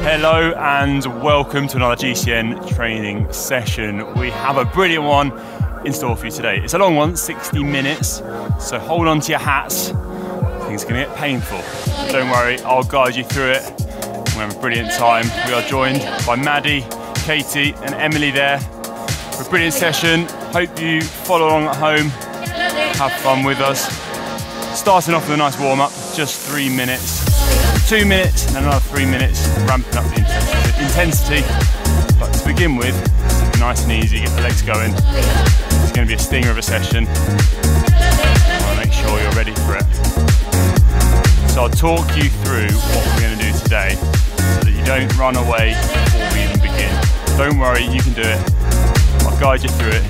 Hello and welcome to another GCN training session. We have a brilliant one in store for you today. It's a long one, 60 minutes, so hold on to your hats. Things are gonna get painful. Don't worry, I'll guide you through it. We're having a brilliant time. We are joined by Maddie, Katie and Emily there for a brilliant session. Hope you follow along at home, have fun with us. Starting off with a nice warm-up, just 3 minutes. 2 minutes and another 3 minutes, ramping up the intensity. But to begin with, nice and easy, get the legs going. It's going to be a stinger of a session. I'll make sure you're ready for it. So I'll talk you through what we're going to do today so that you don't run away before we even begin. Don't worry, you can do it. I'll guide you through it.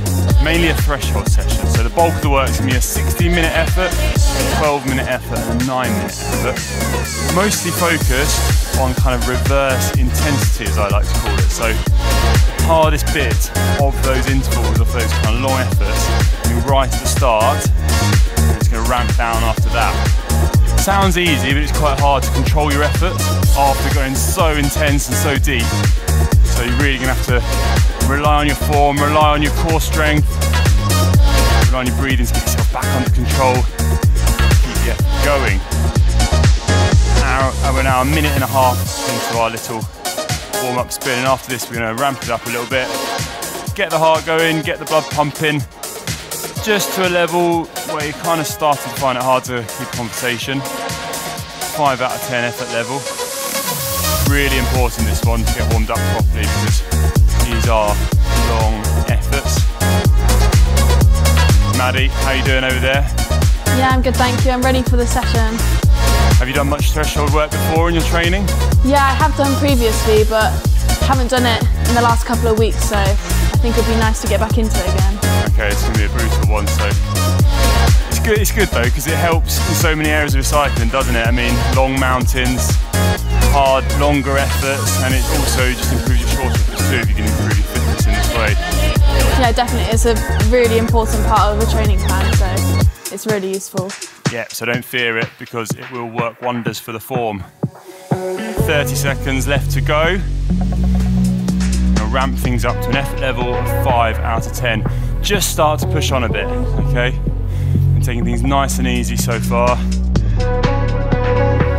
Mainly a threshold session. So the bulk of the work is going to be a 60-minute effort, a 12-minute effort and a 9-minute effort. Mostly focused on kind of reverse intensity, as I like to call it. So the hardest bit of those intervals, of those kind of long efforts, right at the start, and it's going to ramp down after that. Sounds easy, but it's quite hard to control your efforts after going so intense and so deep. So you're really going to have to rely on your form, rely on your core strength, rely on your breathing to get yourself back under control, keep your effort going. We're now a minute and a half into our little warm-up spin, and after this we're going to ramp it up a little bit, get the heart going, get the blood pumping, just to a level where you kind of started to find it hard to keep conversation. 5 out of 10 effort level. Really important this one to get warmed up properly because these are long efforts. Maddie, how you doing over there? Yeah, I'm good, thank you. I'm ready for the session. Have you done much threshold work before in your training? Yeah, I have done previously, but haven't done it in the last couple of weeks, so I think it'd be nice to get back into it again. Okay, it's going to be a brutal one, so... It's good though, because it helps in so many areas of cycling, doesn't it? I mean, long mountains, hard, longer efforts, and it also just improves your short efforts too, if you can improve your fitness in this way. Yeah, definitely. It's a really important part of a training plan, so it's really useful. Yeah, so don't fear it because it will work wonders for the form. 30 seconds left to go. Now ramp things up to an effort level of 5 out of 10. Just start to push on a bit, okay? I'm taking things nice and easy so far.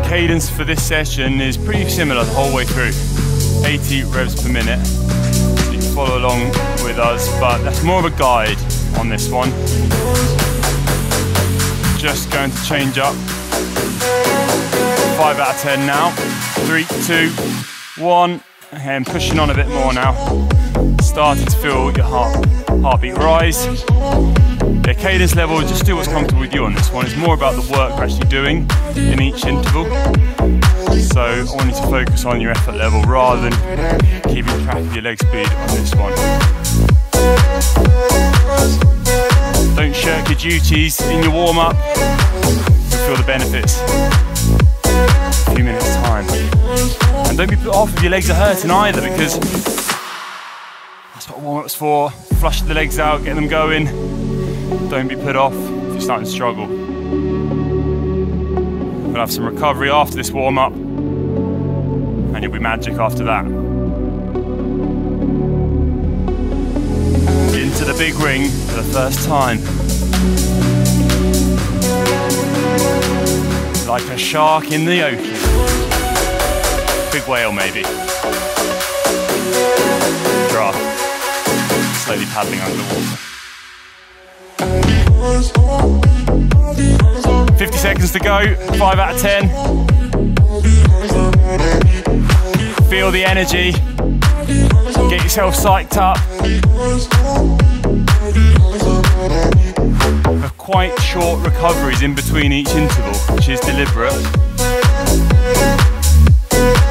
Cadence for this session is pretty similar the whole way through. 80 revs per minute. So you can follow along with us, but that's more of a guide on this one. Just going to change up. 5 out of 10 now. 3, 2, 1, and pushing on a bit more now. Starting to feel your heartbeat rise. The cadence level, just do what's comfortable with you on this one. It's more about the work we're actually doing in each interval. So I want you to focus on your effort level rather than keeping track of your leg speed on this one. Don't shirk your duties in your warm-up. You'll feel the benefits. A few minutes time. And don't be put off if your legs are hurting either, because that's what warm-up's for. Flush the legs out, get them going. Don't be put off if you're starting to struggle. We'll have some recovery after this warm-up, and you'll be magic after that. Into the big ring for the first time. Like a shark in the ocean. Big whale maybe. Draw. Slowly paddling underwater. 50 seconds to go, 5 out of 10. Feel the energy. Get yourself psyched up. Quite short recoveries in between each interval, which is deliberate.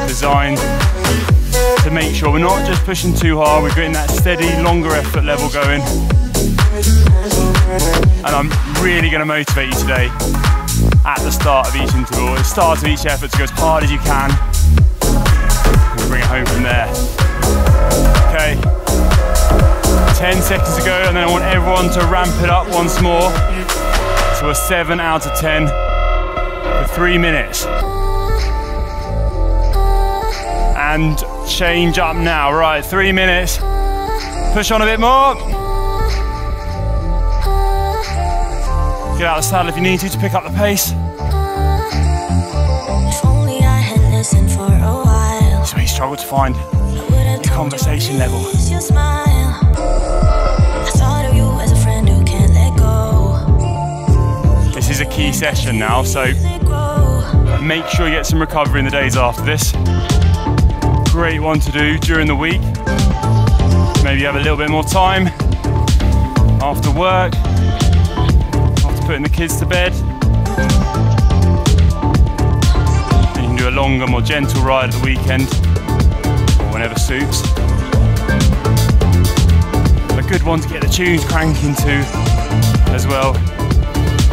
Designed to make sure we're not just pushing too hard, we're getting that steady, longer effort level going. And I'm really going to motivate you today at the start of each interval, at the start of each effort, to go as hard as you can. Bring it home from there. Okay, 10 seconds to go, and then I want everyone to ramp it up once more to a 7 out of 10 for 3 minutes. and change up now. Right, 3 minutes. Push on a bit more. Get out of the saddle if you need to pick up the pace. If only I had listened for a while. So he struggled to find the conversation level. This is a key session now, so make sure you get some recovery in the days after this. Great one to do during the week. Maybe you have a little bit more time after work, after putting the kids to bed. And you can do a longer, more gentle ride at the weekend, or whenever suits. A good one to get the tunes cranking to as well.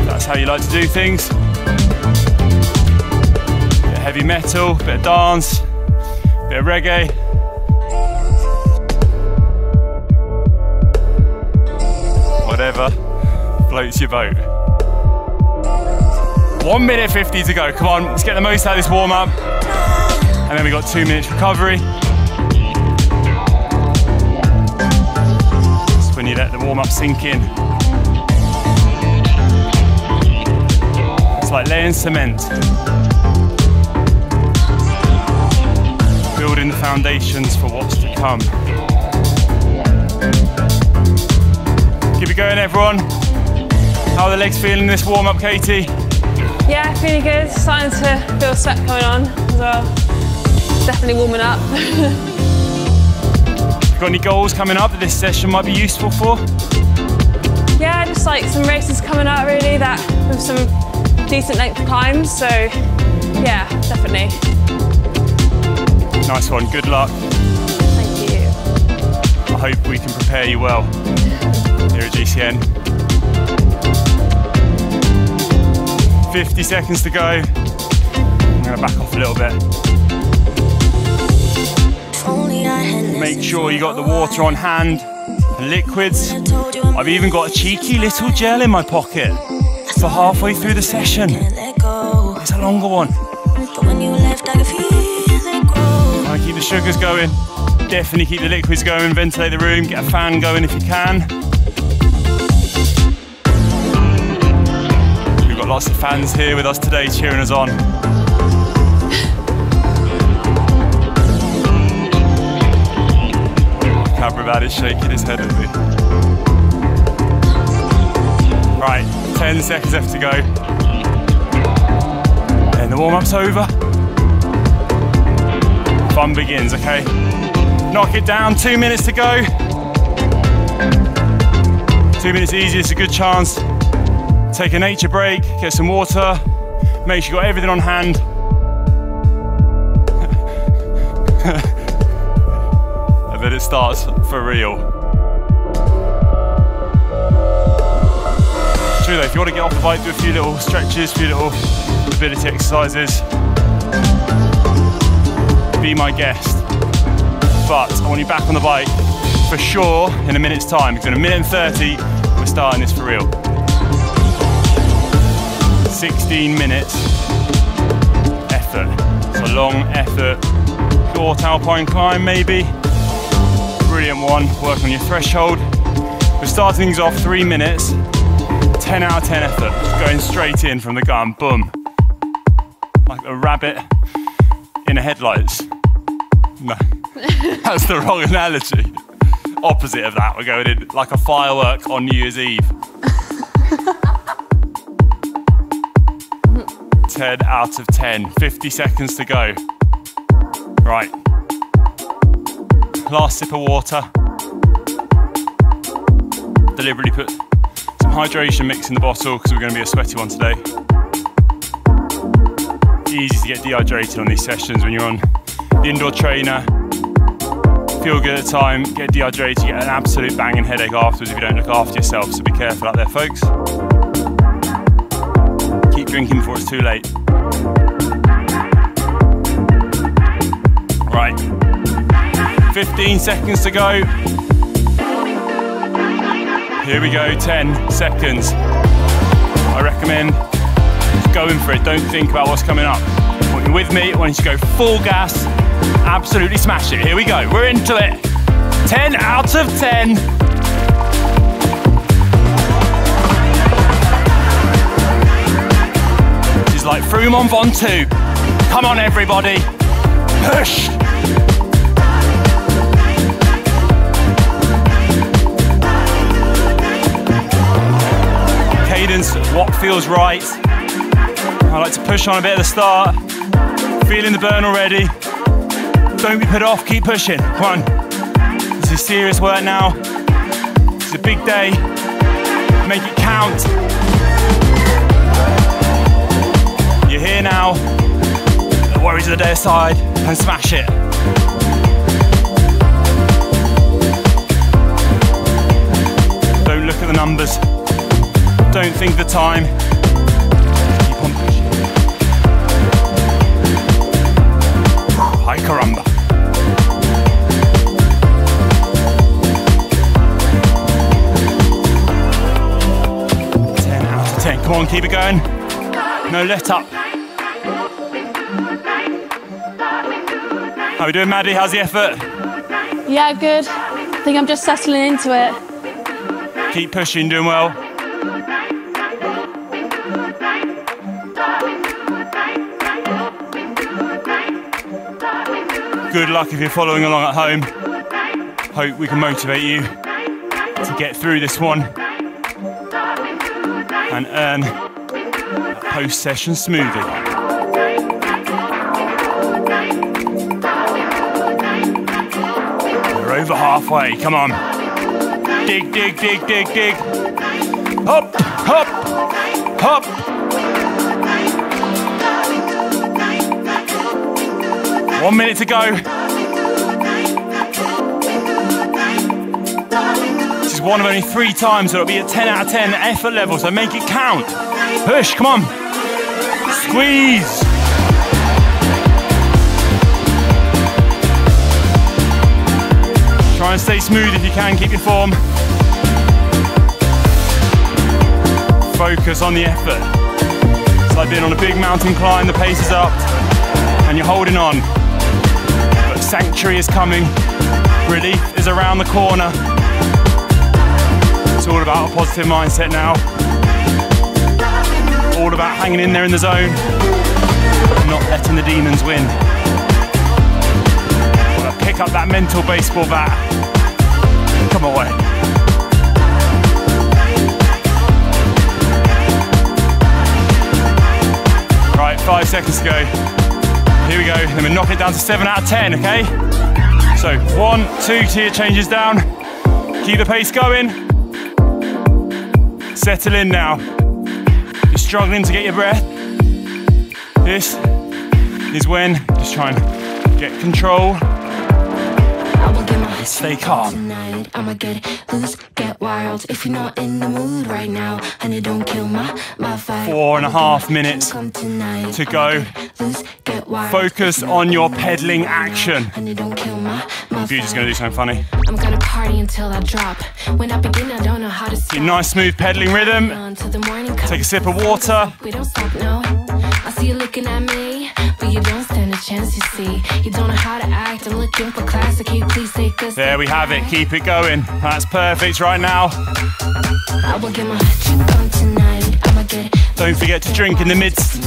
That's how you like to do things. Bit of heavy metal, bit of dance, bit of reggae. Whatever floats your boat. 1 minute 50 to go. Come on, let's get the most out of this warm up. And then we've got 2 minutes recovery. That's when you let the warm up sink in. It's like laying cement. Building the foundations for what's to come. Keep it going, everyone. How are the legs feeling this warm-up, Katie? Yeah, feeling good. Starting to feel sweat coming on as well. Definitely warming up. Got any goals coming up that this session might be useful for? Yeah, just like some races coming up really that with some decent length climbs, so yeah, definitely. Nice one, good luck. Thank you. I hope we can prepare you well. Here at GCN. 50 seconds to go. I'm gonna back off a little bit. Make sure you got the water on hand and liquids. I've even got a cheeky little gel in my pocket for halfway through the session. It's a longer one. I keep the sugars going. Definitely keep the liquids going. Ventilate the room. Get a fan going if you can. Lots of fans here with us today cheering us on. Cabravad is shaking his head at me. Right, 10 seconds left to go. And the warm-up's over. Fun begins, okay? Knock it down, 2 minutes to go. 2 minutes easy, it's a good chance. Take a nature break, get some water, make sure you've got everything on hand. And then it starts for real. True though, if you want to get off the bike, do a few little stretches, a few little mobility exercises. Be my guest. But I want you back on the bike for sure in a minute's time, because in a minute and 30, we're starting this for real. 16 minutes, effort. It's a long effort. Short alpine climb maybe. Brilliant one, work on your threshold. We're starting things off 3 minutes, 10 out of 10 effort. Just going straight in from the gun, boom. Like a rabbit in the headlights. No, that's the wrong analogy. Opposite of that, we're going in like a firework on New Year's Eve. 10 out of 10, 50 seconds to go. Right, last sip of water. Deliberately put some hydration mix in the bottle because we're going to be a sweaty one today. Easy to get dehydrated on these sessions when you're on the indoor trainer. Feel good at the time, get dehydrated, you get an absolute banging headache afterwards if you don't look after yourself, so be careful out there, folks. Drinking before it's too late. Right, 15 seconds to go. Here we go, 10 seconds. I recommend going for it, don't think about what's coming up. When you're with me, I want you to go full gas, absolutely smash it. Here we go, we're into it. 10 out of 10. Like Froome on Von 2. Come on everybody, push! Cadence, what feels right. I like to push on a bit at the start. Feeling the burn already. Don't be put off, keep pushing. Come on. This is serious work now. It's a big day. Make it count. You're here now, the worries of the day aside, and smash it. Don't look at the numbers, don't think the time, keep on pushing. Ay caramba. Ten out of 10, come on, keep it going. No let up. How are we doing, Maddie? How's the effort? Yeah, good. I think I'm just settling into it. Keep pushing, doing well. Good luck if you're following along at home. Hope we can motivate you to get through this one and earn a post-session smoothie. Over halfway, come on. Dig, dig, dig, dig, dig. Hop, hop, hop. One minute to go. This is one of only 3 times that it'll be a 10 out of 10 effort level, so make it count. Push, come on. Squeeze. Try and stay smooth if you can, keep your form. Focus on the effort. It's like being on a big mountain climb, the pace is up, and you're holding on. But sanctuary is coming, relief is around the corner. It's all about a positive mindset now. All about hanging in there in the zone, not letting the demons win. Pick up that mental baseball bat. Come away. Right, 5 seconds to go. Here we go. Then we're knocking it down to 7 out of 10, okay? So 1, 2 tier changes down. Keep the pace going. Settle in now. You're struggling to get your breath. This is when just try and get control. Stay calm. Tonight, I'ma get loose, get wild. If you're not in the mood right now, and it don't kill my vibe. 4.5 minutes to go. Focus on your pedaling action. And it don't kill my vibe. You're just gonna do something funny. I'm gonna party until I drop. When I begin, I don't know how to stop. Keep nice, smooth pedaling rhythm. Take a sip of water. We don't stop now. I see you looking at me, but you don't stand a chance. You see, you don't know how to act. I'm looking for class. Can you please take us? There we have it. Keep it going. That's perfect right now. Don't forget to drink in the midst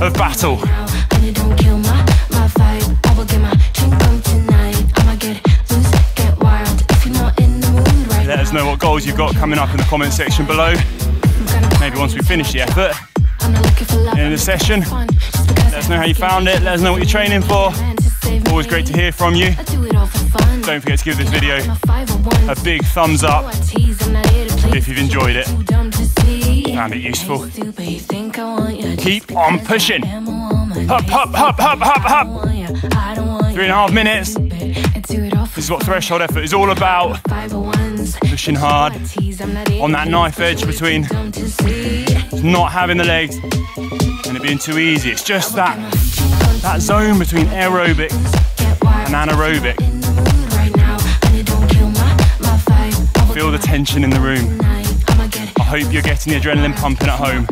of battle. Let us know what goals you've got coming up in the comment section below. Maybe once we finish the effort, in the session, let us know how you found it. Let us know what you're training for. Always great to hear from you. Don't forget to give this video a big thumbs up if you've enjoyed it, found it useful. Keep on pushing. Hop, hop, hop, hop, hop, hop. 3.5 minutes. This is what threshold effort is all about. Pushing hard on that knife edge between not having the legs and it being too easy. It's just that zone between aerobic and anaerobic. Feel the tension in the room. I hope you're getting the adrenaline pumping at home.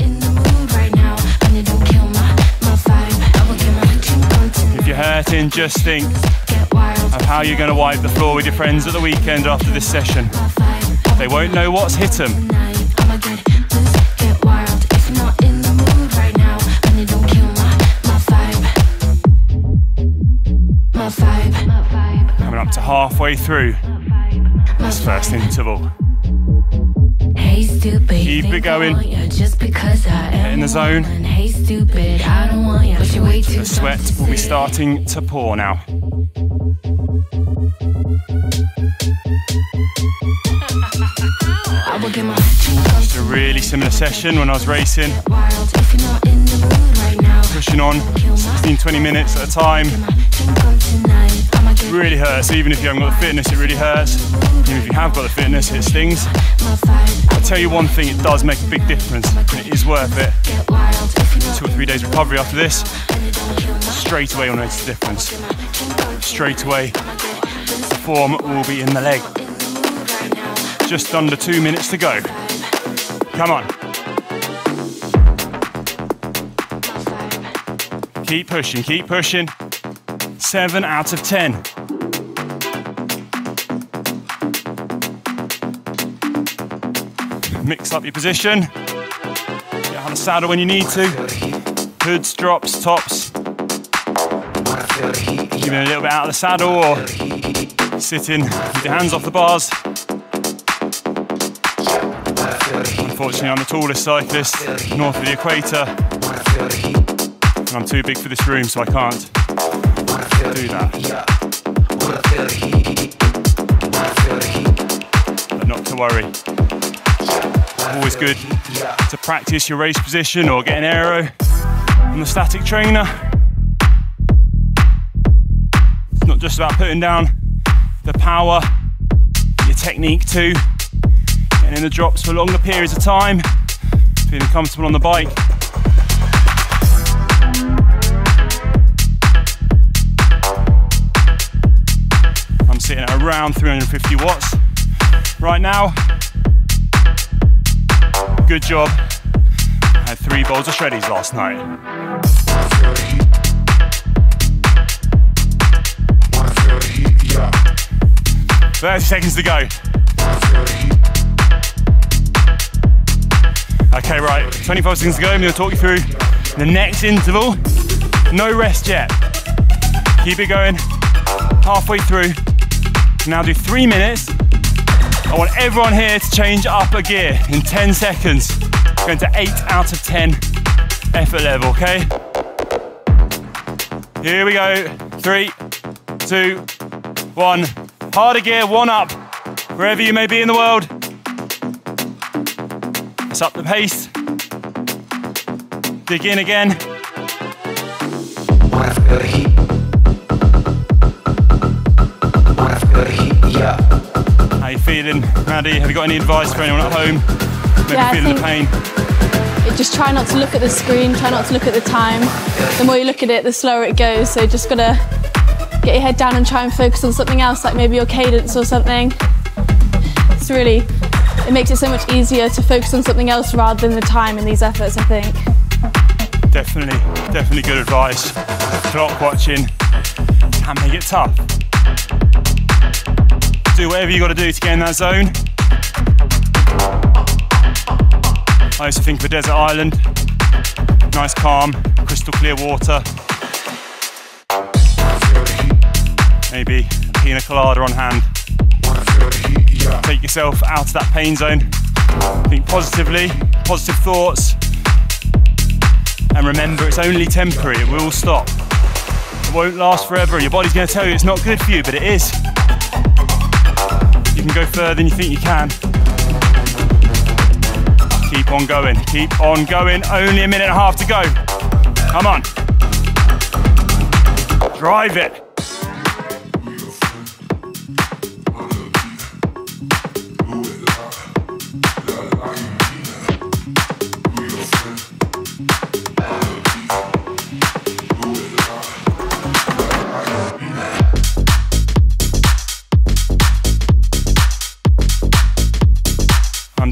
hurting, just think of how you're going to wipe the floor with your friends at the weekend after this session. They won't know what's hit them. Coming up to halfway through this first interval. Keep it going. Get in the zone. The sweat will be starting to pour now. Just a really similar session when I was racing. Pushing on 16-20 minutes at a time. It really hurts, even if you haven't got the fitness, it really hurts. Even if you have got the fitness, it stings. I'll tell you one thing, it does make a big difference, and it is worth it. 2 or 3 days recovery after this, straight away you'll notice the difference. Straight away, the form will be in the leg. Just under 2 minutes to go. Come on. Keep pushing, keep pushing. 7 out of 10. Mix up your position. Get on the saddle when you need to. Hoods, drops, tops. Give it a little bit out of the saddle or sitting with your hands off the bars. Unfortunately, I'm the tallest cyclist north of the equator. And I'm too big for this room, so I can't do that. But not to worry. Always good to practice your race position or get an aero on the static trainer. It's not just about putting down the power, your technique too. Getting in the drops for longer periods of time, feeling comfortable on the bike. I'm sitting at around 350 watts right now. Good job. I had 3 bowls of shreddies last night. Yeah. 30 seconds to go. Okay, right, 25 seconds to go. I'm going to talk you through the next interval. No rest yet. Keep it going. Halfway through. Now do 3 minutes. I want everyone here to change up a gear in 10 seconds. Going to 8 out of 10 effort level, okay? Here we go. 3, 2, 1. Harder gear, one up, wherever you may be in the world. Let's up the pace. Dig in again. How you feeling, Maddie? Have you got any advice for anyone at home? Maybe feeling the pain? Just try not to look at the screen, try not to look at the time. The more you look at it, the slower it goes. So you just gotta get your head down and try and focus on something else, like maybe your cadence or something. It's really, it makes it so much easier to focus on something else rather than the time in these efforts, I think. Definitely, definitely good advice. Clock watching can make it tough. Do whatever you got to do to get in that zone. I used to think of a desert island. Nice, calm, crystal clear water. Maybe a pina colada on hand. Take yourself out of that pain zone. Think positively, positive thoughts. And remember, it's only temporary, it will stop. It won't last forever. Your body's going to tell you it's not good for you, but it is. You can go further than you think you can. Keep on going, keep on going. Only 1.5 minutes to go. Come on. Drive it.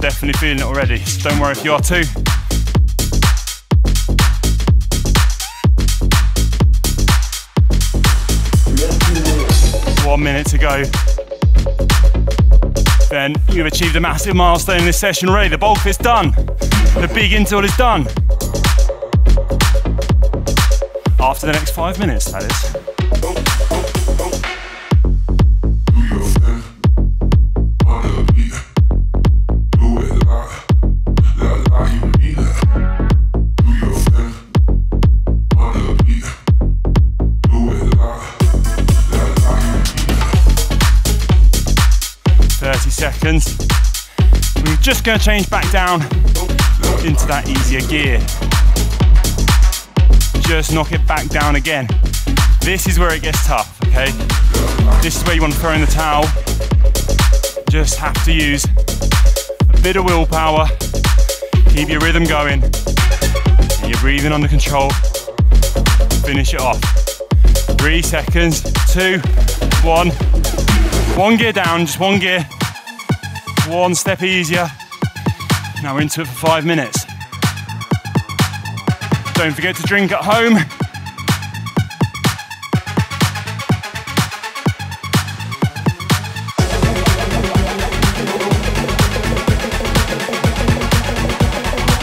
Definitely feeling it already. Don't worry if you are too. 1 minute to go, then you've achieved a massive milestone in this session already. The bulk is done. The big interval is done. After the next 5 minutes, that is. We're just going to change back down into that easier gear. Just knock it back down again. This is where it gets tough, okay? This is where you want to throw in the towel. Just have to use a bit of willpower. Keep your rhythm going. Get your breathing under control. Finish it off. 3 seconds, 2, 1. One gear down, just one gear. One step easier. Now we're into it for 5 minutes. Don't forget to drink at home.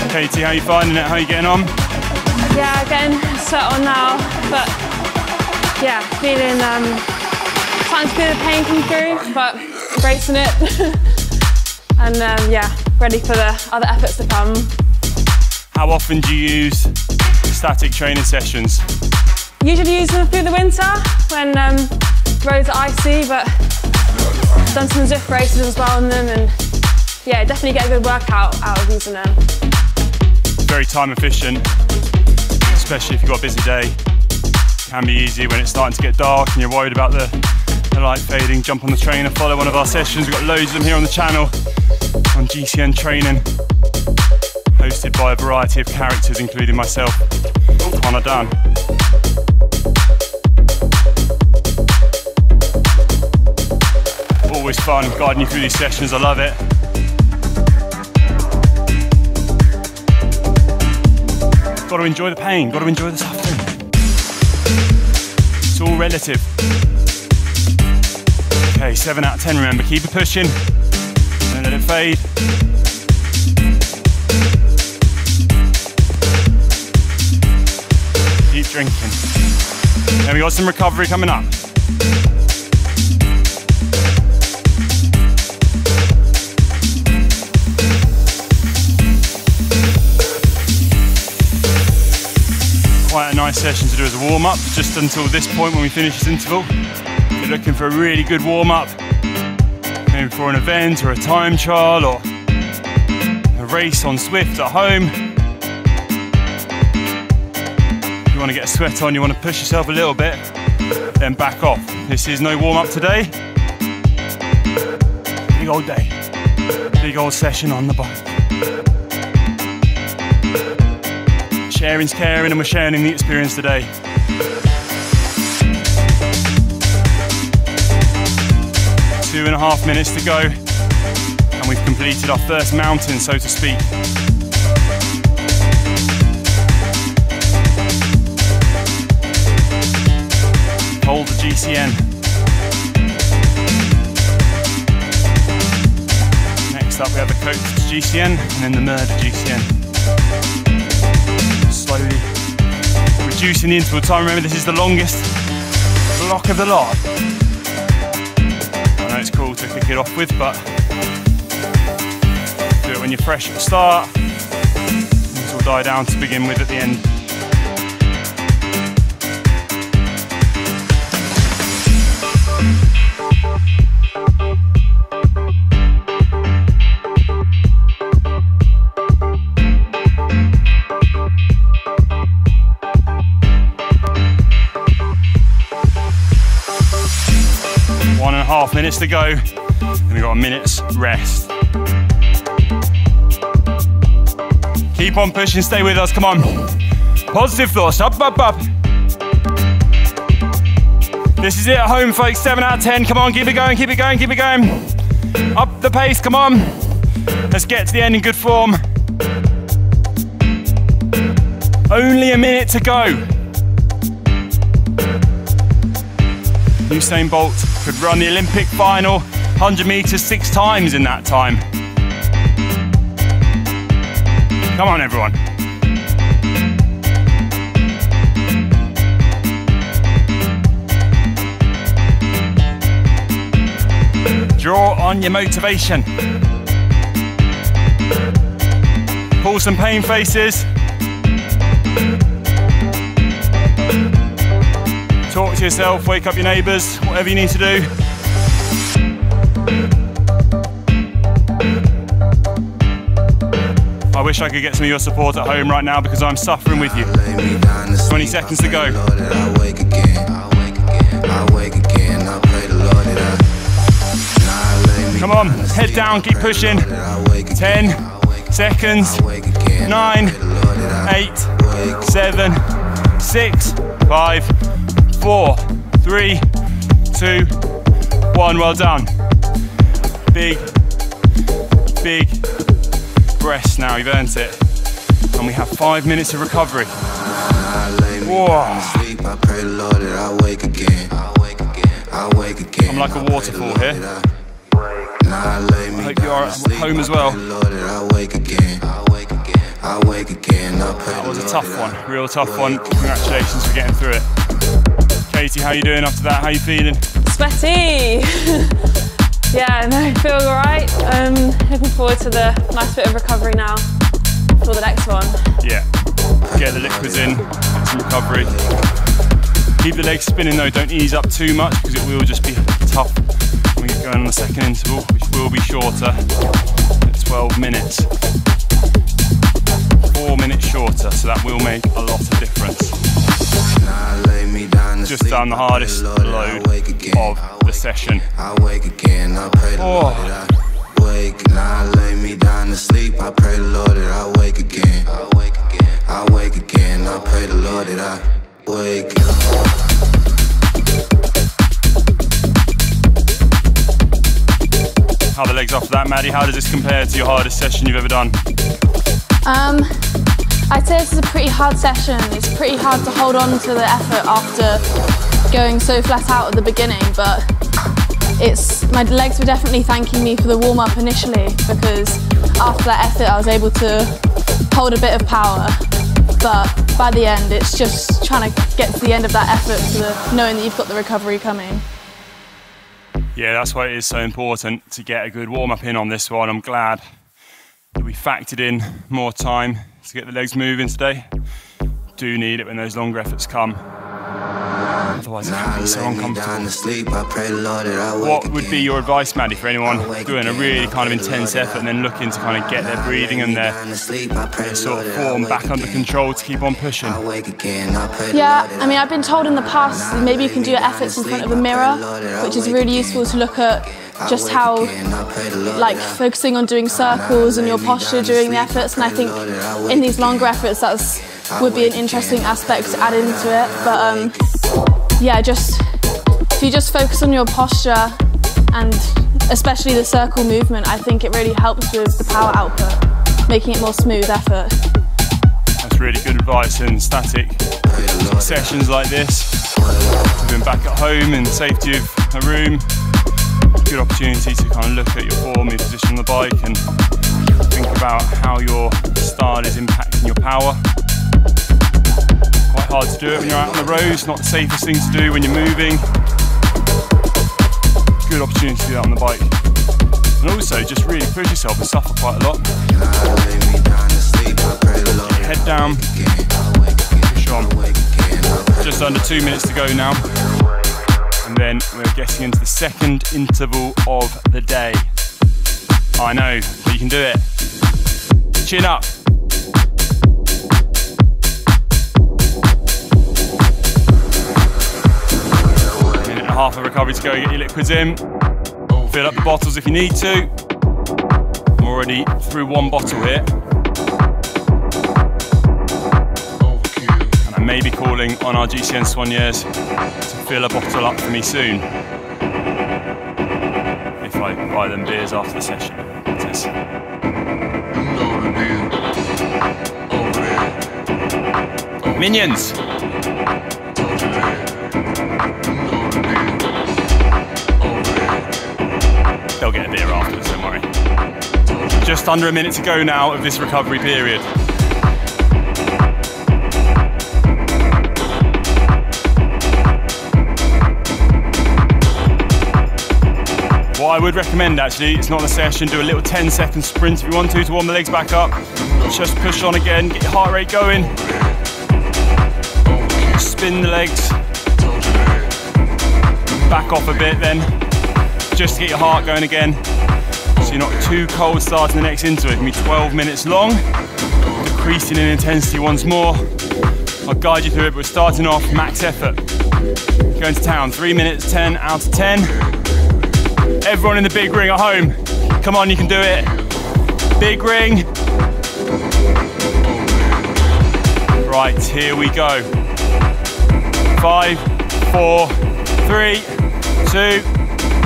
Katie, how are you finding it? How are you getting on? Yeah, I'm getting settled now, but yeah, feeling starting to feel the pain come through, but bracing it. And yeah, ready for the other efforts to come. How often do you use static training sessions? Usually use them through the winter when roads are icy, but I've done some Zwift races as well on them, and yeah, definitely get a good workout out of using them. Very time efficient, especially if you've got a busy day. It can be easy when it's starting to get dark and you're worried about the light fading. Jump on the trainer, follow one of our sessions. We've got loads of them here on the channel. On GCN Training, hosted by a variety of characters, including myself, Hannah Dunn. Always fun guiding you through these sessions, I love it. Got to enjoy the pain, got to enjoy the suffering. It's all relative. Okay, 7 out of 10, remember, keep it pushing. Let it fade. Keep drinking. And we got some recovery coming up. Quite a nice session to do as a warm-up, just until this point when we finish this interval. If you're looking for a really good warm-up, maybe for an event or a time trial or a race on Zwift at home. If you want to get a sweat on, you want to push yourself a little bit, then back off. This is no warm-up today. Big old day. Big old session on the bike. Sharing's caring, and we're sharing the experience today. Two and a half minutes to go, and we've completed our first mountain, so to speak. Hold the GCN. Next up, we have the coach to GCN, and then the murder GCN. Slowly reducing the interval time. Remember, this is the longest block of the lot. It's cool to kick it off with, but do it when you're fresh at the start. These will die down to begin with at the end. Minutes to go, and we've got a minute's rest. Keep on pushing, stay with us, come on. Positive thoughts, up, up, up. This is it at home, folks, 7 out of 10. Come on, keep it going, keep it going, keep it going. Up the pace, come on. Let's get to the end in good form. Only a minute to go. Usain Bolt could run the Olympic final 100 meters 6 times in that time. Come on, everyone. Draw on your motivation. Pull some pain faces. Talk to yourself, wake up your neighbours, whatever you need to do. I wish I could get some of your support at home right now because I'm suffering with you. 20 seconds to go. Come on, head down, keep pushing. 10 seconds, 9, 8, 7, 6, 5, 4, 3, 2, 1. Well done. Big, big breaths now, you've earned it. And we have 5 minutes of recovery. Whoa. I'm like a waterfall here. I hope you are at home as well. That was a tough one, real tough one. Congratulations for getting through it. Katie, how are you doing after that? How are you feeling? Sweaty! Yeah, no, I feel alright. Looking forward to the nice bit of recovery now for the next one. Yeah, get the liquids in, get some recovery. Keep the legs spinning though, don't ease up too much because it will just be tough. We get going on the second interval, which will be shorter at 12 minutes. 4 minutes shorter, so that will make a lot of difference. Just done the hardest load of the session. How are the legs after that, Maddie? How does this compare to your hardest session you've ever done? I'd say this is a pretty hard session. It's pretty hard to hold on to the effort after going so flat out at the beginning, but my legs were definitely thanking me for the warm-up initially because after that effort I was able to hold a bit of power, but by the end it's just trying to get to the end of that effort knowing that you've got the recovery coming. Yeah, that's why it is so important to get a good warm-up in on this one. I'm glad that we factored in more time to get the legs moving today. Do need it when those longer efforts come. Otherwise it can be so uncomfortable. What would be your advice, Maddie, for anyone doing a really kind of intense effort and then looking to kind of get their breathing and their sort of form back under control to keep on pushing? Yeah, I mean, I've been told in the past that maybe you can do your efforts in front of a mirror, which is really useful to look at just how, like, focusing on doing circles and your posture during the efforts. And I think in these longer efforts, that would be an interesting aspect to add into it. But yeah, if you just focus on your posture and especially the circle movement, I think it really helps with the power output, making it more smooth effort. That's really good advice in static sessions like this. Being back at home in the safety of a room, good opportunity to kind of look at your form, your position on the bike and think about how your style is impacting your power. Quite hard to do it when you're out on the road, it's not the safest thing to do when you're moving. Good opportunity to do that on the bike. And also just really push yourself and suffer quite a lot. Head down, push on. Just under 2 minutes to go now. And then we're getting into the second interval of the day. I know, but you can do it. Chin up. Half a recovery to go, get your liquids in. Fill up the bottles if you need to. I'm already through one bottle here. And I may be calling on our GCN soigneurs to fill a bottle up for me soon. If I buy them beers after the session. Minions! just under a minute to go now of this recovery period. What I would recommend actually, it's not a session, do a little 10-second sprint if you want to warm the legs back up. Just push on again, get your heart rate going. Spin the legs. Back off a bit then, just to get your heart going again. So you're not too cold starting the next interval. It can be 12 minutes long. Decreasing in intensity once more. I'll guide you through it, but we're starting off max effort. Going to town, 3 minutes, 10 out of 10. Everyone in the big ring at home, come on, you can do it. Big ring. Right, here we go. 5, 4, 3,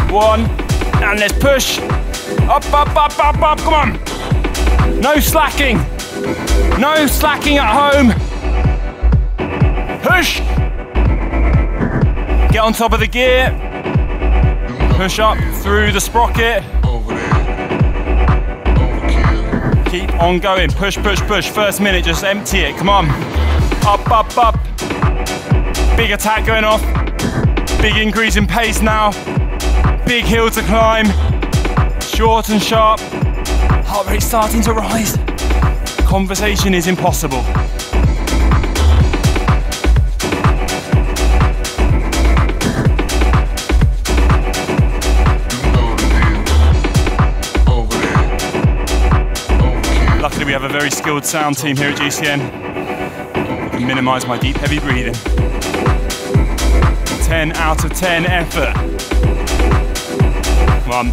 2, 1, and let's push. Up, up, up, up, up, come on. No slacking. No slacking at home. Push. Get on top of the gear. Push up through the sprocket. Keep on going. Push, push, push. First minute, just empty it. Come on. Up, up, up. Big attack going off. Big increase in pace now. Big hill to climb. Short and sharp. Heart rate starting to rise. Conversation is impossible. We have a very skilled sound team here at GCN. I can minimise my deep, heavy breathing. 10 out of 10 effort. Come on.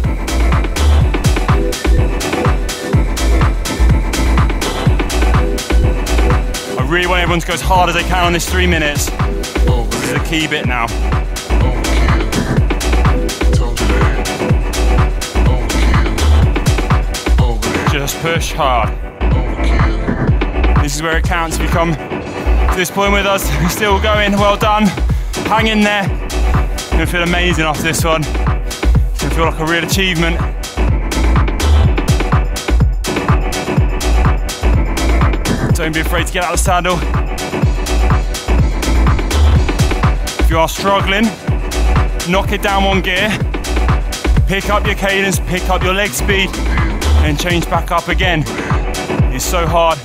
I really want everyone to go as hard as they can on this 3 minutes. This is the key bit now. Just push hard. This is where it counts. If you come to this point with us, you're still going, well done. Hang in there. You're gonna feel amazing after this one. It's gonna feel like a real achievement. Don't be afraid to get out of the saddle. If you are struggling, knock it down one gear. Pick up your cadence, pick up your leg speed, and change back up again. It's so hard.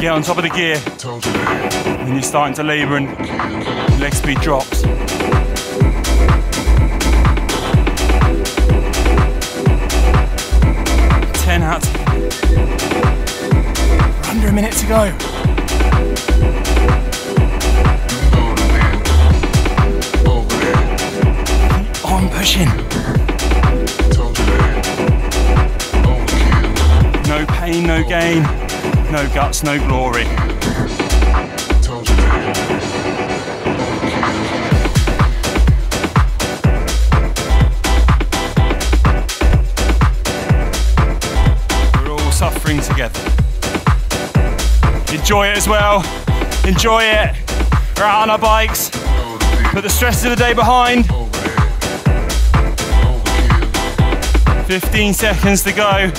Get on top of the gear, and you're starting to labour and leg speed drops. Under a minute to go. Keep on pushing. No pain, no gain. No guts, no glory. We're all suffering together. Enjoy it as well. Enjoy it. We're out on our bikes. Put the stress of the day behind. 15 seconds to go.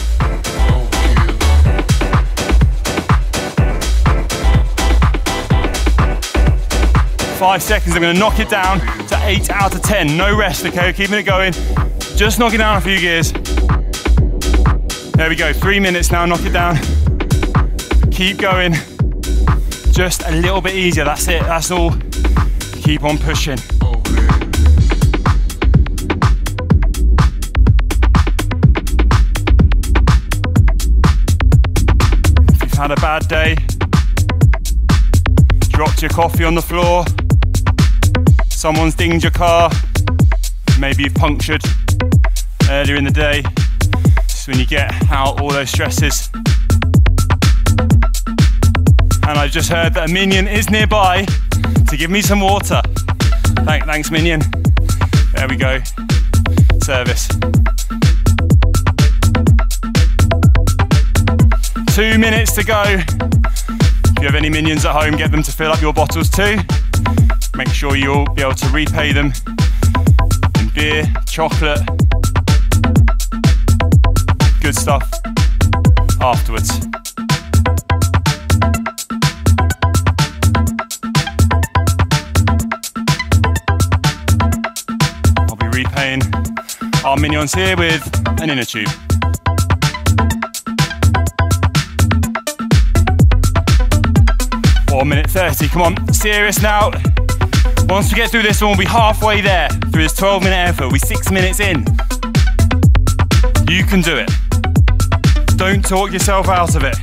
Five seconds, I'm gonna knock it down to 8 out of 10. No rest, okay, we're keeping it going. Just knock it down a few gears. There we go, 3 minutes now, knock it down. Keep going. Just a little bit easier, that's it, that's all. Keep on pushing. If you've had a bad day, dropped your coffee on the floor, someone's dinged your car, maybe you've punctured earlier in the day. This is when you get out all those stresses. And I've just heard that a minion is nearby to give me some water. Thanks, minion. There we go. Service. 2 minutes to go. If you have any minions at home, get them to fill up your bottles too. Make sure you'll be able to repay them in beer, chocolate, good stuff. afterwards. I'll be repaying our minions here with an inner tube. Or minute 30, come on, serious now. Once we get through this one, we'll be halfway there through this 12-minute effort. We're 6 minutes in. You can do it. Don't talk yourself out of it.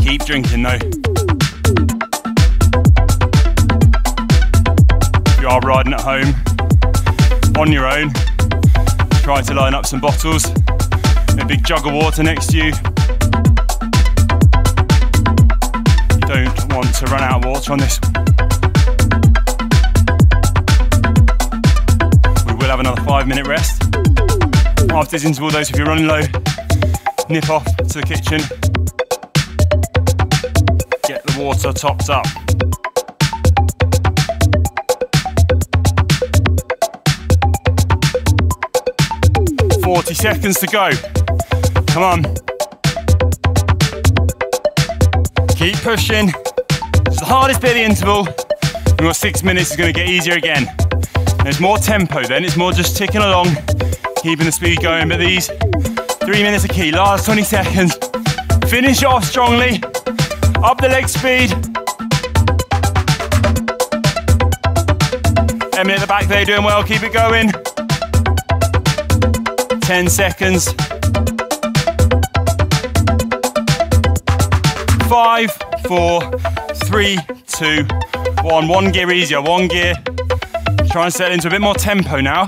Keep drinking though. If you are riding at home, on your own, try to line up some bottles, a big jug of water next to you. You don't want to run out of water on this. Have another 5-minute rest. After this interval, those if you're running low, nip off to the kitchen, get the water topped up. Ooh. 40 seconds to go. Come on. Keep pushing. It's the hardest bit of the interval. We've got 6 minutes, it's gonna get easier again. There's more tempo then, it's more just ticking along, keeping the speed going, but these 3 minutes are key, last 20 seconds. Finish off strongly, up the leg speed. Emily at the back there doing well, keep it going. 10 seconds. 5, 4, 3, 2, 1. One gear easier, one gear. Try and settle into a bit more tempo now.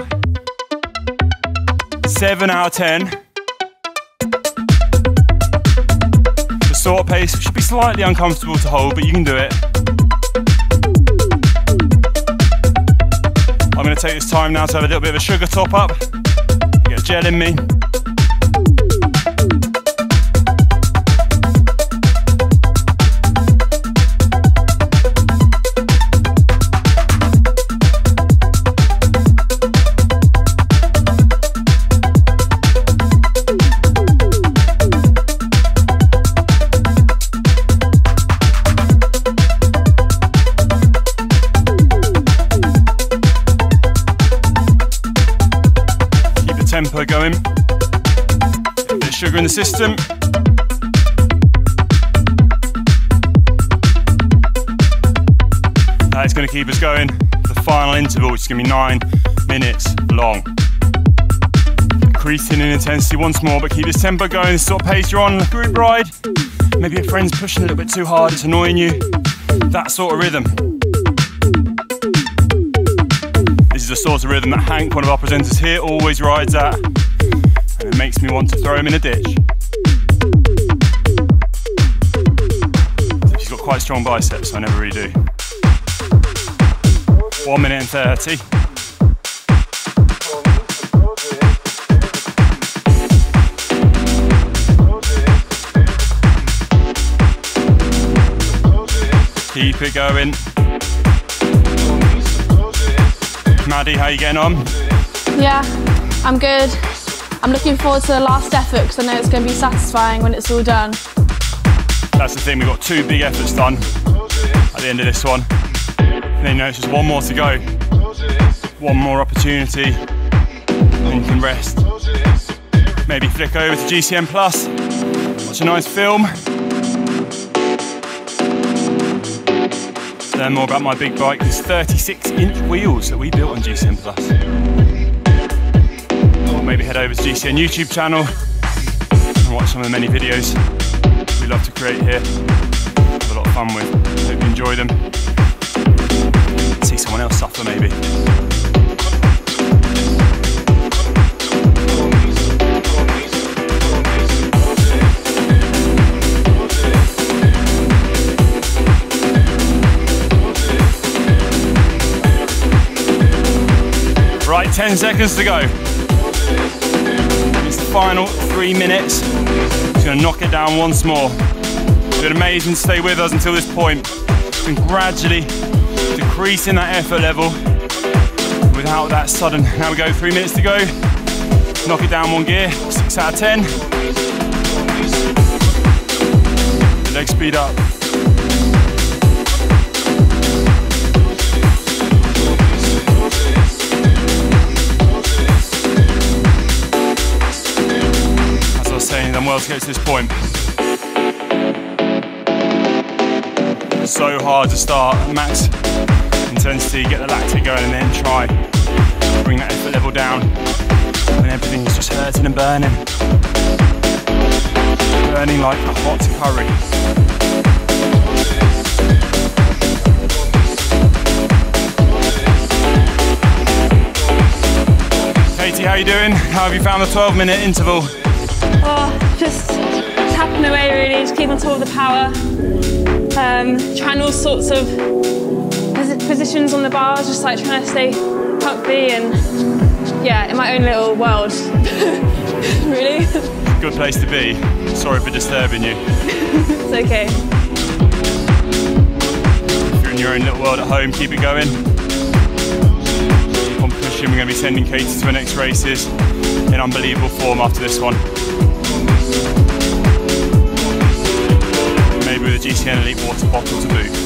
7 out of 10. The sort of pace should be slightly uncomfortable to hold, but you can do it. I'm going to take this time now to have a little bit of a sugar top up. Get a gel in me. Tempo going, a bit of sugar in the system. That is going to keep us going for the final interval, which is going to be 9 minutes long. Increasing in intensity once more, but keep this tempo going, this sort of pace you're on, like a group ride. Maybe your friend's pushing a little bit too hard, it's annoying you. That sort of rhythm. The sort of rhythm that Hank, one of our presenters here, always rides at, and it makes me want to throw him in a ditch. He's got quite strong biceps, so I never really do. 1 minute and 30. Keep it going. Maddie, how are you getting on? Yeah, I'm good. I'm looking forward to the last effort because I know it's going to be satisfying when it's all done. That's the thing, we've got 2 big efforts done at the end of this one. And then you know it's just 1 more to go. 1 more opportunity and you can rest. Maybe flick over to GCN Plus, watch a nice film. Learn more about my big bike, these 36-inch wheels that we built on GCN Plus. Or maybe head over to GCN YouTube channel and watch some of the many videos we love to create here. Have a lot of fun with. Hope you enjoy them. See someone else suffer maybe. Right, 10 seconds to go. It's the final 3 minutes. Just gonna knock it down once more. It's been amazing to stay with us until this point. It's been gradually decreasing that effort level. We're without that sudden. Now we go, 3 minutes to go. Knock it down one gear, 6 out of 10. The leg speed up. As I was saying, done well to get to this point. So hard to start, max intensity, get the lactic going, and then try bring that effort level down when everything's just hurting and burning. Burning like a hot curry. Katie, how are you doing? How have you found the 12-minute interval? Oh, just tapping away really, just keep on top of the power. Trying all sorts of positions on the bars, just like trying to stay healthy and yeah, in my own little world, really. Good place to be. Sorry for disturbing you. It's okay. If you're in your own little world at home, keep it going. Keep on pushing. We're going to be sending Katie to her next races in unbelievable form after this one. Maybe with a GCN Elite water bottle to boot.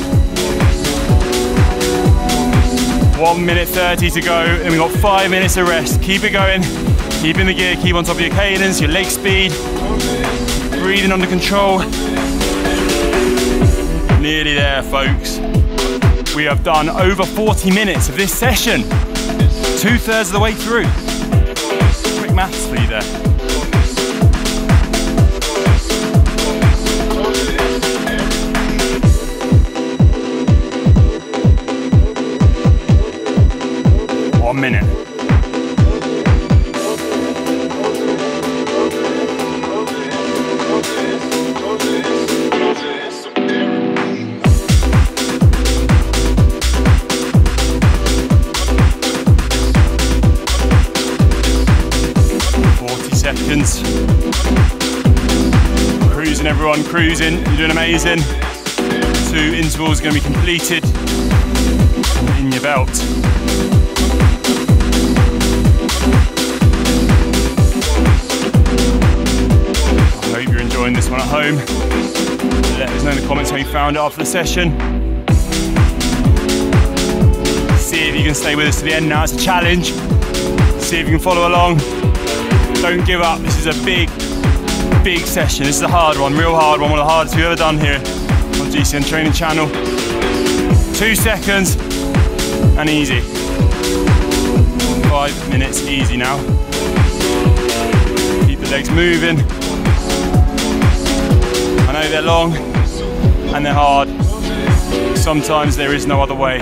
1 minute 30 to go, and we've got 5 minutes of rest. Keep it going, keep in the gear, keep on top of your cadence, your leg speed, breathing under control. Nearly there, folks. We have done over 40 minutes of this session, 2/3 of the way through. Quick maths for you there. Minute. Seconds. Cruising, everyone, cruising. You're doing amazing. 2 intervals are going to be completed in your belt. I hope you're enjoying this one at home. Let us know in the comments how you found it after the session. See if you can stay with us to the end now. It's a challenge. See if you can follow along. Don't give up. This is a big, big session. This is a hard one, real hard one. One of the hardest we've ever done here on GCN Training Channel. 2 seconds and easy. 5 minutes easy now. Keep the legs moving. I know they're long and they're hard. Sometimes there is no other way.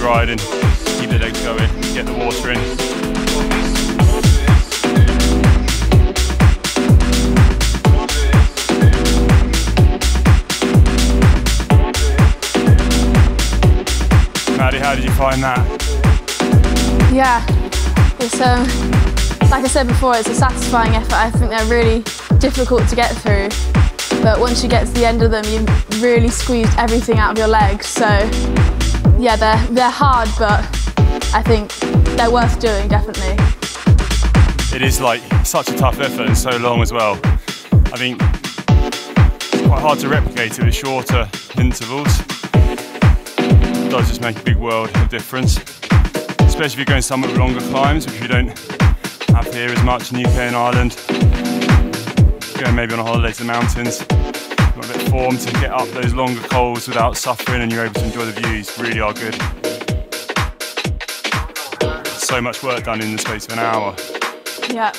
Riding, keep the legs going, get the water in. Maddie, how did you find that? Yeah, it's like I said before, it's a satisfying effort. I think they're really difficult to get through, but once you get to the end of them, you've really squeezed everything out of your legs, so. Yeah, they're hard, but I think they're worth doing, definitely. It is like such a tough effort and so long as well. I think it's quite hard to replicate it with shorter intervals. It does just make a big world of difference. Especially if you're going somewhat longer climbs, which we don't have here as much in the UK and Ireland. Going maybe on a holiday to the mountains. A bit of form to get up those longer cols without suffering, and you're able to enjoy the views. Really are good. So much work done in the space of an hour. Yeah.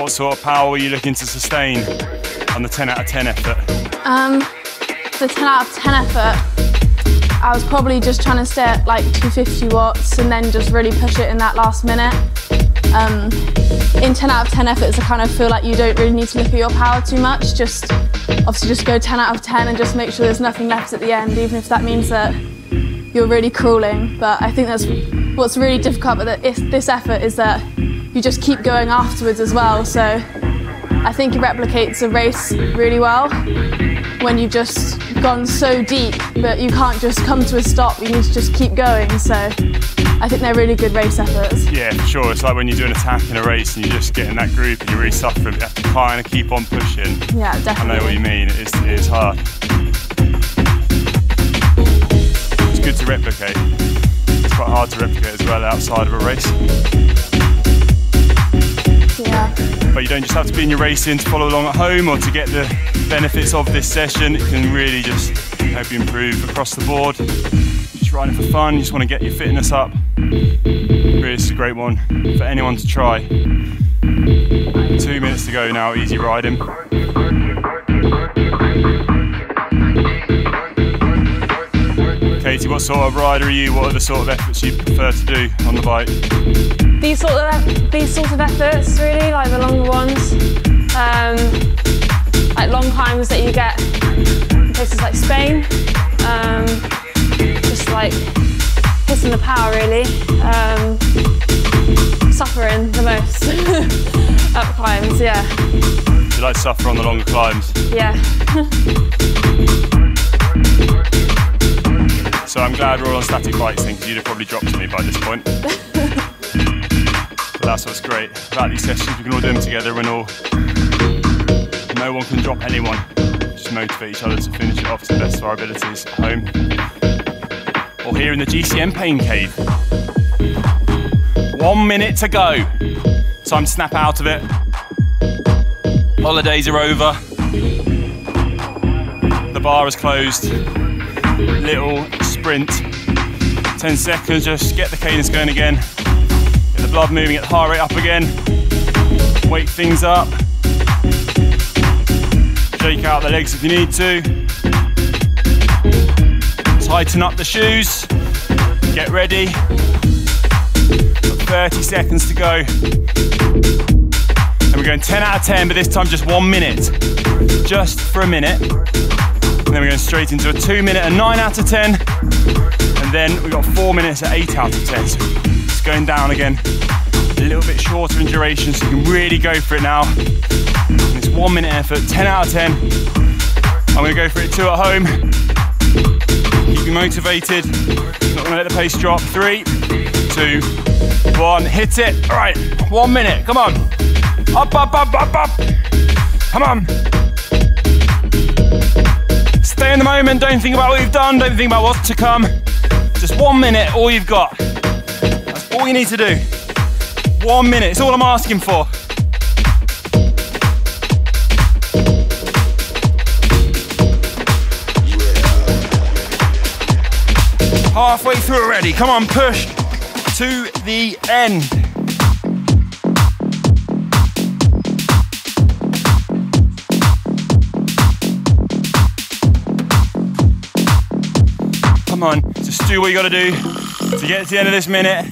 What sort of power are you looking to sustain on the 10 out of 10 effort? The 10 out of 10 effort, I was probably just trying to stay at like 250 watts and then just really push it in that last minute. in 10 out of 10 efforts, I kind of feel like you don't really need to look at your power too much. Just obviously just go 10 out of 10 and just make sure there's nothing left at the end, even if that means that you're really crawling. But I think that's what's really difficult about this effort is that you just keep going afterwards as well. So I think it replicates a race really well when you've just gone so deep that you can't just come to a stop, you need to just keep going. So I think they're really good race efforts. Yeah, for sure. It's like when you do an attack in a race and you just get in that group and you're really suffering, you have to kind of keep on pushing. Yeah, definitely. I know what you mean. It's hard. It's good to replicate. It's quite hard to replicate as well outside of a race. Yeah. But you don't just have to be in your racing to follow along at home or to get the benefits of this session. It can really just help you improve across the board. Just riding for fun, you just want to get your fitness up. Really, it's a great one for anyone to try. 2 minutes to go now, easy riding. Katie, what sort of rider are you? What are the sort of efforts you prefer to do on the bike? These sort of efforts, really, like the longer ones, like long climbs that you get in places like Spain, just like hitting the power, really, suffering the most up climbs, yeah. Do you like suffer on the longer climbs? Yeah. So I'm glad we're all on static bikes then, because you'd have probably dropped me by this point. But that's what's great about these sessions, we can all do them together and all. No one can drop anyone. Just motivate each other to finish it off to the best of our abilities at home. Or here in the GCN Pain Cave. 1 minute to go. Time to snap out of it. Holidays are over. The bar is closed. Little sprint, 10 seconds, just get the cadence going again, get the blood moving, get the heart rate up again, wake things up, shake out the legs if you need to, tighten up the shoes, get ready, got 30 seconds to go, and we're going 10 out of 10, but this time just 1 minute, just for a minute. And then we're going straight into a 2 minute and 9 out of 10. And then we've got 4 minutes at 8 out of 10. So it's going down again. A little bit shorter in duration, so you can really go for it now. And it's 1 minute effort, 10 out of 10. I'm going to go for it two at home. Keep you motivated. Not going to let the pace drop. 3, 2, 1, hit it. All right, 1 minute, come on. Up, up, up, up, up. Come on. Stay in the moment, don't think about what you've done, don't think about what's to come. Just 1 minute, all you've got. That's all you need to do. 1 minute, it's all I'm asking for. Halfway through already, come on, push to the end. Come on, just do what you gotta do to get to the end of this minute.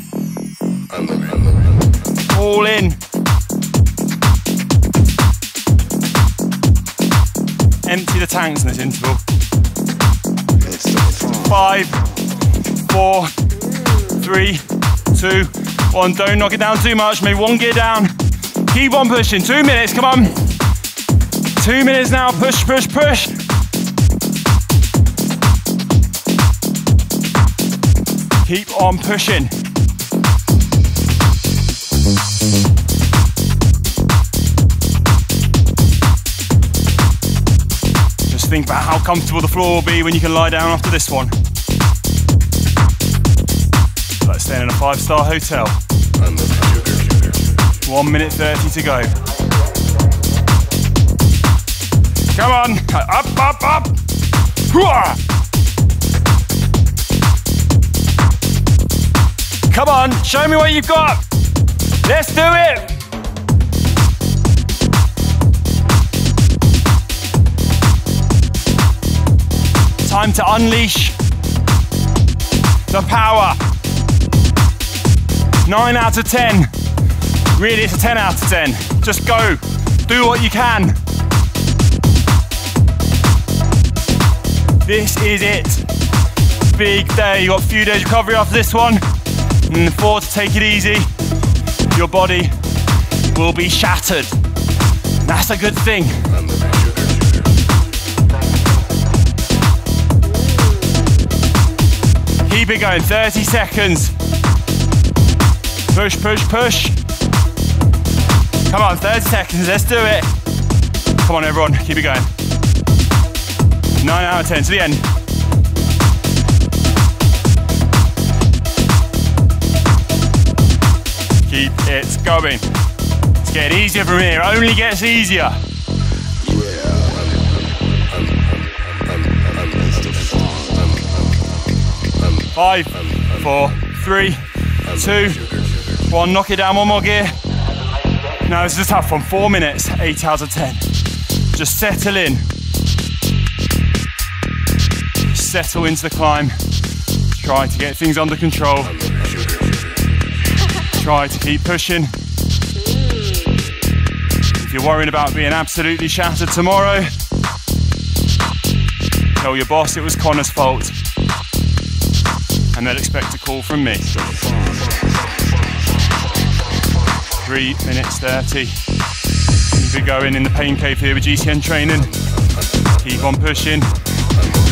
All in. Empty the tanks in this interval. 5, 4, 3, 2, 1. Don't knock it down too much, maybe one gear down. Keep on pushing, 2 minutes, come on. 2 minutes now, push, push, push. Keep on pushing. Just think about how comfortable the floor will be when you can lie down after this one. It's like staying in a 5-star hotel. 1 minute 30 to go. Come on, up, up, up. Hooah! Come on, show me what you've got. Let's do it. Time to unleash the power. 9 out of 10. Really, it's a 10 out of 10. Just go, do what you can. This is it. Big day. You've got a few days recovery after this one, and four to take it easy. Your body will be shattered. That's a good thing. Keep it going, 30 seconds. Push, push, push. Come on, 30 seconds, let's do it. Come on everyone, keep it going. 9 out of 10, to the end. Keep it going. It's getting easier from here, it only gets easier. Five, four, three, two, one. Knock it down, one more gear. Now this is a tough one, 4 minutes, 8 out of 10. Just settle in. Settle into the climb. Try to get things under control. Try to keep pushing. If you're worried about being absolutely shattered tomorrow, tell your boss it was Connor's fault. And they'll expect a call from me. 3 minutes 30. Keep it going in the pain cave here with GCN Training. Keep on pushing.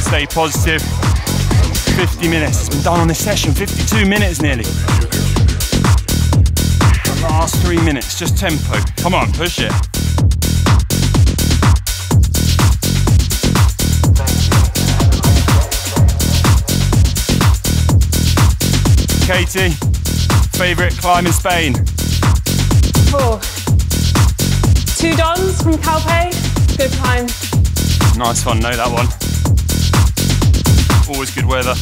Stay positive. 50 minutes. It's been done on this session. 52 minutes nearly. The last 3 minutes. Just tempo. Come on, push it. Katie, favourite climb in Spain? Four. 2 dons from Calpe, good climb. Nice one, know that one. Always good weather.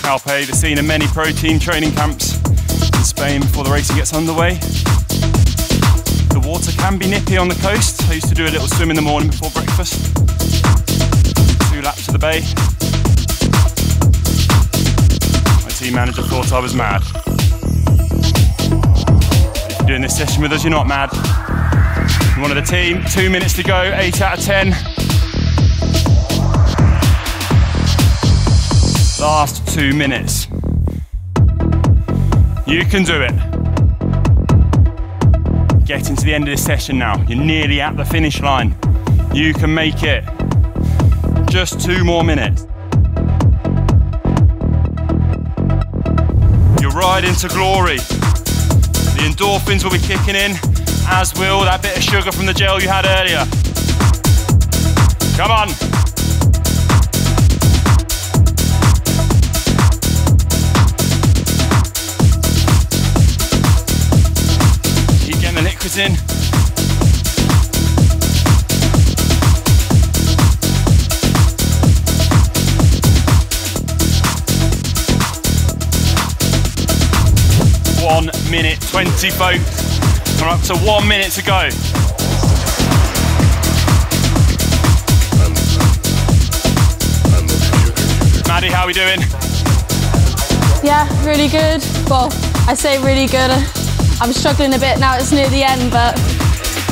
Calpe, the scene of many protein training camps in Spain before the racing gets underway. Water can be nippy on the coast. I used to do a little swim in the morning before breakfast. 2 laps of the bay. My team manager thought I was mad. If you're doing this session with us, you're not mad. You're one of the team. 2 minutes to go, 8 out of 10. Last 2 minutes. You can do it. Getting to the end of this session now. You're nearly at the finish line. You can make it. Just 2 more minutes. You're riding to glory. The endorphins will be kicking in, as will that bit of sugar from the gel you had earlier. Come on. In. One minute 20, folks. We're up to 1 minute to go. Maddie, how are we doing? Yeah, really good. Well, I say really good. I'm struggling a bit now, it's near the end, but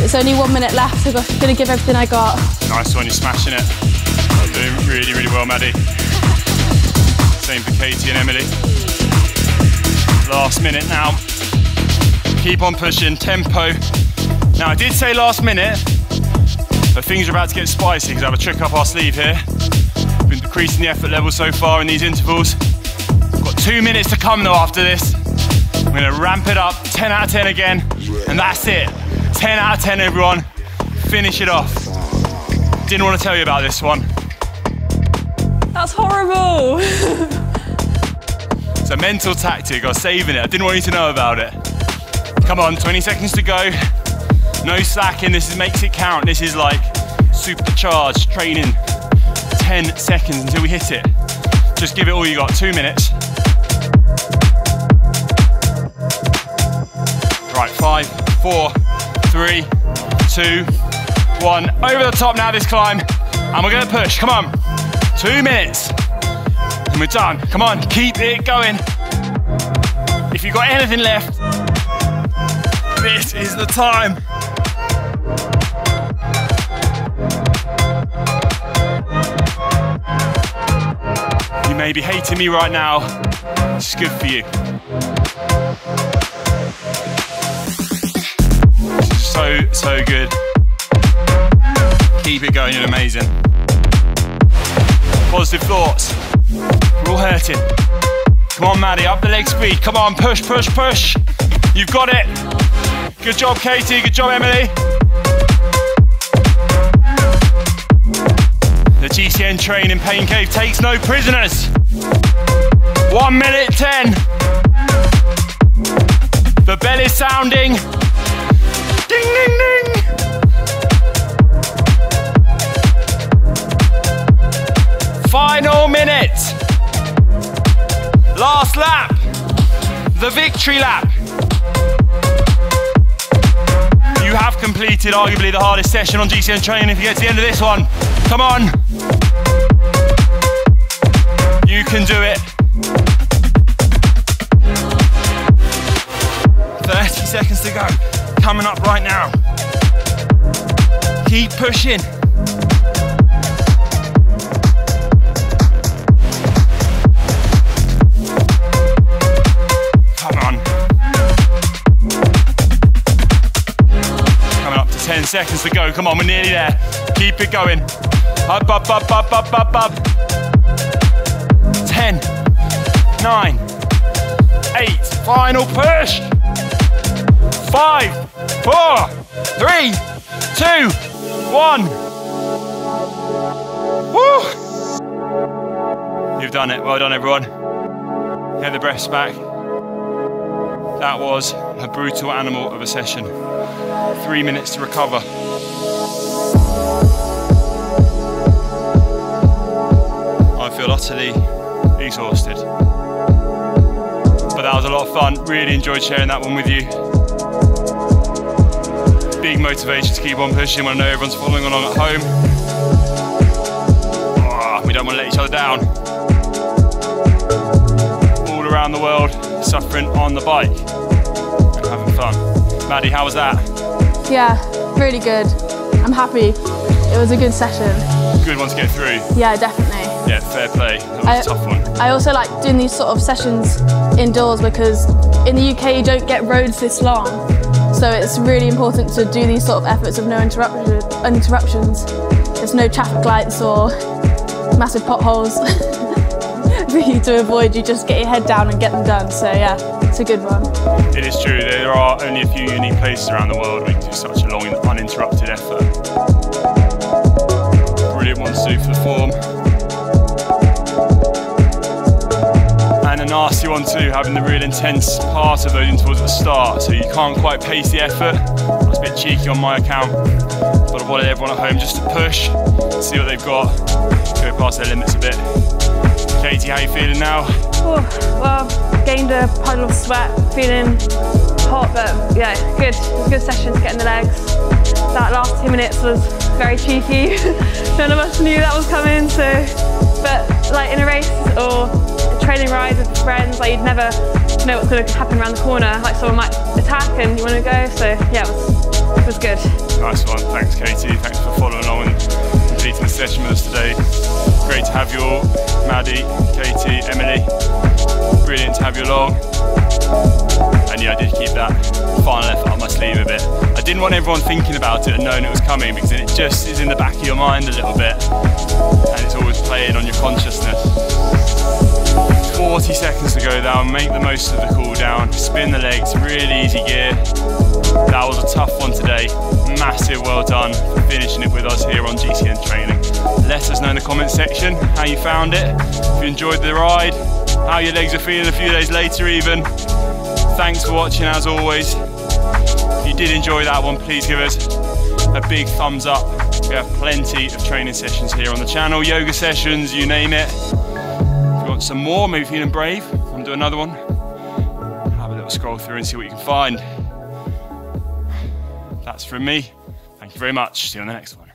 it's only 1 minute left, so I'm going to give everything I got. Nice one, you're smashing it. Doing really, really well, Maddie. Same for Katie and Emily. Last minute now. Keep on pushing, tempo. Now, I did say last minute, but things are about to get spicy because I have a trick up our sleeve here. We've been decreasing the effort level so far in these intervals. We've got 2 minutes to come, though, after this. I'm going to ramp it up, 10 out of 10 again, and that's it. 10 out of 10, everyone. Finish it off. Didn't want to tell you about this one. That's horrible. It's a mental tactic, I was saving it. I didn't want you to know about it. Come on, 20 seconds to go. No slacking, this makes it count. This is like supercharged training. 10 seconds until we hit it. Just give it all you got, 2 minutes. Right, 5, 4, 3, 2, 1. Over the top now, this climb. And we're gonna push, come on. 2 minutes. And we're done. Come on, keep it going. If you've got anything left, this is the time. You may be hating me right now. It's good for you. So good. Keep it going, you're amazing. Positive thoughts. We're all hurting. Come on, Maddie, up the leg speed. Come on, push, push, push. You've got it. Good job, Katie. Good job, Emily. The GCN train in Pain Cave takes no prisoners. 1:10. The bell is sounding. Ding, ding, ding. Final minute. Last lap. The victory lap. You have completed arguably the hardest session on GCN Training if you get to the end of this one. Come on. You can do it. 30 seconds to go. Coming up right now. Keep pushing. Come on. Coming up to 10 seconds to go. Come on, we're nearly there. Keep it going. Up, up, up, up, up, up, up. 10, 9, 8, final push. 5, 4, 3, 2, 1. Woo! You've done it. Well done, everyone. Get the breaths back. That was a brutal animal of a session. 3 minutes to recover. I feel utterly exhausted. But that was a lot of fun. Really enjoyed sharing that one with you. Big motivation to keep on pushing when I know everyone's following along at home. Oh, we don't want to let each other down. All around the world, suffering on the bike and having fun. Maddie, how was that? Yeah, really good. I'm happy. It was a good session. Good one to get through. Yeah, definitely. Yeah, fair play. That was a tough one. I also like doing these sort of sessions indoors because in the UK you don't get roads this long. So it's really important to do these sort of efforts of no interruptions. There's no traffic lights or massive potholes for you to avoid. You just get your head down and get them done. So yeah, it's a good one. It is true. There are only a few unique places around the world where you can do such a long and uninterrupted effort. Brilliant one to do for the form. And a nasty one too, having the real intense part of those intervals at the start. So you can't quite pace the effort. That's a bit cheeky on my account, but I wanted everyone at home just to push, see what they've got, go past their limits a bit. Katie, how you feeling now? Oh, well, gained a puddle of sweat, feeling hot, but yeah, good. It was a good session to get in the legs. That last 2 minutes was very cheeky. None of us knew that was coming, so, but like in a race or a training ride with friends, like you'd never know what's going to happen around the corner, like someone might attack and you want to go, so yeah, it was good. Nice one, thanks Katie, thanks for following along and completing the session with us today. Great to have you all, Maddie, Katie, Emily, brilliant to have you along. And yeah, I did keep that final effort up my sleeve a bit. I didn't want everyone thinking about it and knowing it was coming because it just is in the back of your mind a little bit and it's always playing on your consciousness. 40 seconds to go down, make the most of the cool down, spin the legs, really easy gear. That was a tough one today. Massive well done for finishing it with us here on GCN Training. Let us know in the comments section how you found it, if you enjoyed the ride, how your legs are feeling a few days later even. Thanks for watching as always. If you did enjoy that one, please give us a big thumbs up. We have plenty of training sessions here on the channel, yoga sessions, you name it. Some more, maybe feeling brave, I'm doing another one. Have a little scroll through and see what you can find. That's from me. Thank you very much. See you on the next one.